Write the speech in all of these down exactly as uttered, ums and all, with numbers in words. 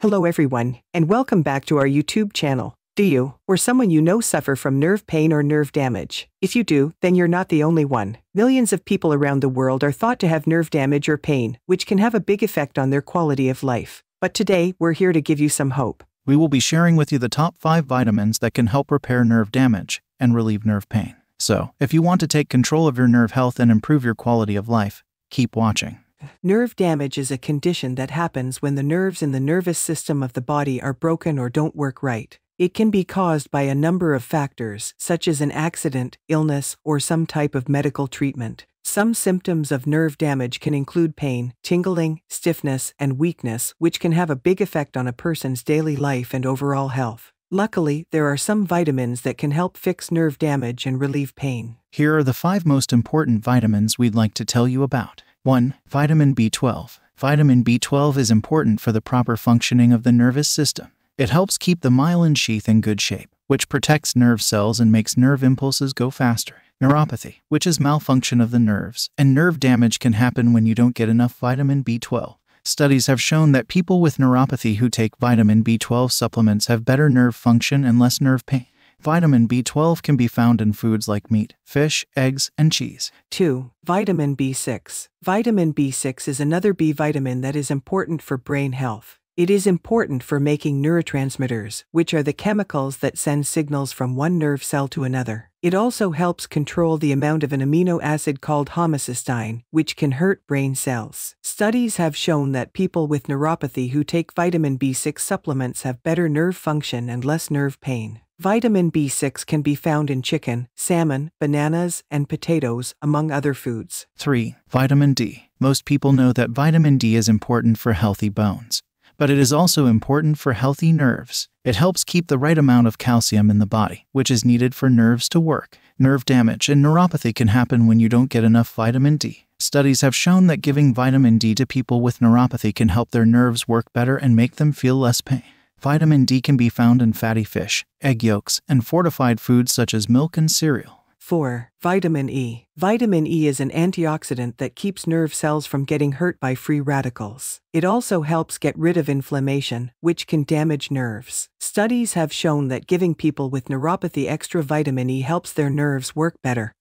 Hello everyone, and welcome back to our YouTube channel. Do you, or someone you know, suffer from nerve pain or nerve damage? If you do, then you're not the only one. Millions of people around the world are thought to have nerve damage or pain, which can have a big effect on their quality of life. But today, we're here to give you some hope. We will be sharing with you the top five vitamins that can help repair nerve damage and relieve nerve pain. So, if you want to take control of your nerve health and improve your quality of life, keep watching. Nerve damage is a condition that happens when the nerves in the nervous system of the body are broken or don't work right. It can be caused by a number of factors, such as an accident, illness, or some type of medical treatment. Some symptoms of nerve damage can include pain, tingling, stiffness, and weakness, which can have a big effect on a person's daily life and overall health. Luckily, there are some vitamins that can help fix nerve damage and relieve pain. Here are the five most important vitamins we'd like to tell you about. one. Vitamin B twelve. Vitamin B twelve is important for the proper functioning of the nervous system. It helps keep the myelin sheath in good shape, which protects nerve cells and makes nerve impulses go faster. Neuropathy, which is malfunction of the nerves, and nerve damage can happen when you don't get enough vitamin B twelve. Studies have shown that people with neuropathy who take vitamin B twelve supplements have better nerve function and less nerve pain. Vitamin B twelve can be found in foods like meat, fish, eggs, and cheese. two. Vitamin B six. Vitamin B six is another B vitamin that is important for brain health. It is important for making neurotransmitters, which are the chemicals that send signals from one nerve cell to another. It also helps control the amount of an amino acid called homocysteine, which can hurt brain cells. Studies have shown that people with neuropathy who take vitamin B six supplements have better nerve function and less nerve pain. Vitamin B six can be found in chicken, salmon, bananas, and potatoes, among other foods. three. Vitamin D. Most people know that vitamin D is important for healthy bones, but it is also important for healthy nerves. It helps keep the right amount of calcium in the body, which is needed for nerves to work. Nerve damage and neuropathy can happen when you don't get enough vitamin D. Studies have shown that giving vitamin D to people with neuropathy can help their nerves work better and make them feel less pain. Vitamin D can be found in fatty fish, egg yolks, and fortified foods such as milk and cereal. four. Vitamin E. Vitamin E is an antioxidant that keeps nerve cells from getting hurt by free radicals. It also helps get rid of inflammation, which can damage nerves. Studies have shown that giving people with neuropathy extra vitamin E helps their nerves work better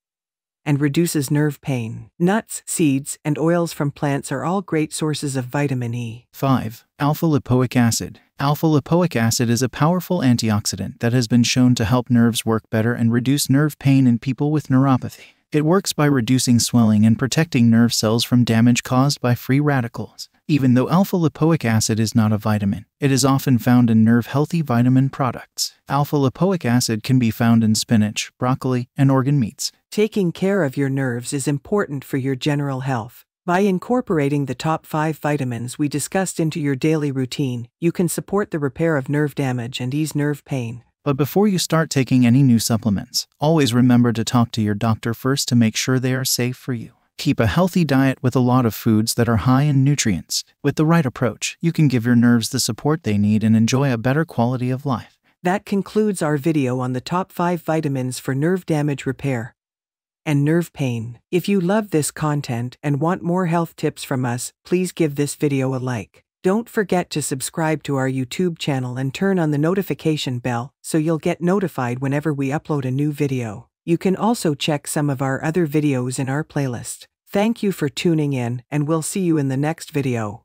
and reduces nerve pain. Nuts, seeds, and oils from plants are all great sources of vitamin E. five. Alpha-Lipoic Acid. Alpha-lipoic acid is a powerful antioxidant that has been shown to help nerves work better and reduce nerve pain in people with neuropathy. It works by reducing swelling and protecting nerve cells from damage caused by free radicals. Even though alpha-lipoic acid is not a vitamin, it is often found in nerve-healthy vitamin products. Alpha-lipoic acid can be found in spinach, broccoli, and organ meats. Taking care of your nerves is important for your general health. By incorporating the top five vitamins we discussed into your daily routine, you can support the repair of nerve damage and ease nerve pain. But before you start taking any new supplements, always remember to talk to your doctor first to make sure they are safe for you. Keep a healthy diet with a lot of foods that are high in nutrients. With the right approach, you can give your nerves the support they need and enjoy a better quality of life. That concludes our video on the top five vitamins for nerve damage repair and nerve pain. If you love this content and want more health tips from us, please give this video a like. Don't forget to subscribe to our YouTube channel and turn on the notification bell so you'll get notified whenever we upload a new video. You can also check some of our other videos in our playlist. Thank you for tuning in, and we'll see you in the next video.